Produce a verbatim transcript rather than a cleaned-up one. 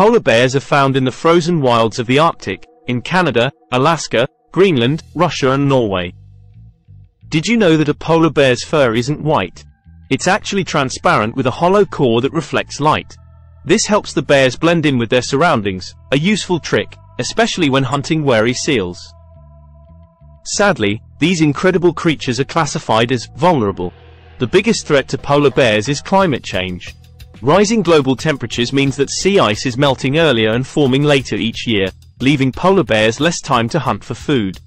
Polar bears are found in the frozen wilds of the Arctic, in Canada, Alaska, Greenland, Russia and Norway. Did you know that a polar bear's fur isn't white? It's actually transparent with a hollow core that reflects light. This helps the bears blend in with their surroundings, a useful trick, especially when hunting wary seals. Sadly, these incredible creatures are classified as vulnerable. The biggest threat to polar bears is climate change. Rising global temperatures means that sea ice is melting earlier and forming later each year, leaving polar bears less time to hunt for food.